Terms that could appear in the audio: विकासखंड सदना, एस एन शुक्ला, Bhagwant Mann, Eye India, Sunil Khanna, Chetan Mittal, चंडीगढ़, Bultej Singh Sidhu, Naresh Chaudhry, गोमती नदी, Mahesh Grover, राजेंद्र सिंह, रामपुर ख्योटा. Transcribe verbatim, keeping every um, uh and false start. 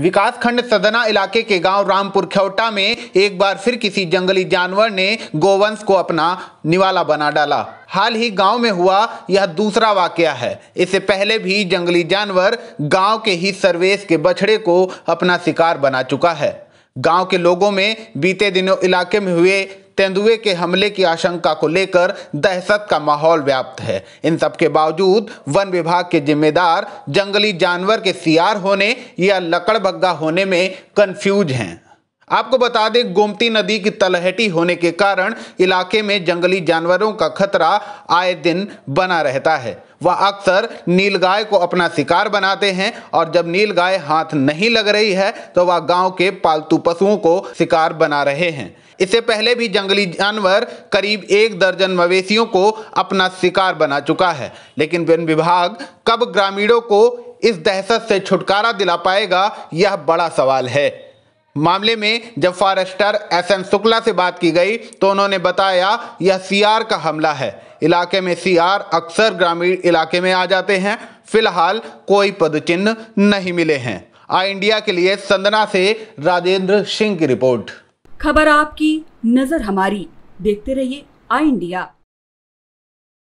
विकासखंड सदना इलाके के गांव रामपुर ख्योटा में एक बार फिर किसी जंगली जानवर ने गोवंश को अपना निवाला बना डाला। हाल ही गांव में हुआ यह दूसरा वाकया है। इससे पहले भी जंगली जानवर गांव के ही सर्वेश के बछड़े को अपना शिकार बना चुका है। गांव के लोगों में बीते दिनों इलाके में हुए तेंदुए के हमले की आशंका को लेकर दहशत का माहौल व्याप्त है। इन सब के बावजूद वन विभाग के जिम्मेदार जंगली जानवर के शिकार होने या लकड़बग्गा होने में कंफ्यूज हैं। आपको बता दें, गोमती नदी की तलहटी होने के कारण इलाके में जंगली जानवरों का खतरा आए दिन बना रहता है। वह अक्सर नीलगाय को अपना शिकार बनाते हैं और जब नीलगाय हाथ नहीं लग रही है तो वह गांव के पालतू पशुओं को शिकार बना रहे हैं। इससे पहले भी जंगली जानवर करीब एक दर्जन मवेशियों को अपना शिकार बना चुका है, लेकिन वन विभाग कब ग्रामीणों को इस दहशत से छुटकारा दिला पाएगा, यह बड़ा सवाल है। मामले में जब फॉरेस्टर एस एन शुक्ला से बात की गई तो उन्होंने बताया, यह सियार का हमला है। इलाके में सियार अक्सर ग्रामीण इलाके में आ जाते हैं। फिलहाल कोई पदचिन्ह नहीं मिले हैं। आई इंडिया के लिए सदना से राजेंद्र सिंह की रिपोर्ट। खबर आपकी, नजर हमारी। देखते रहिए आई इंडिया।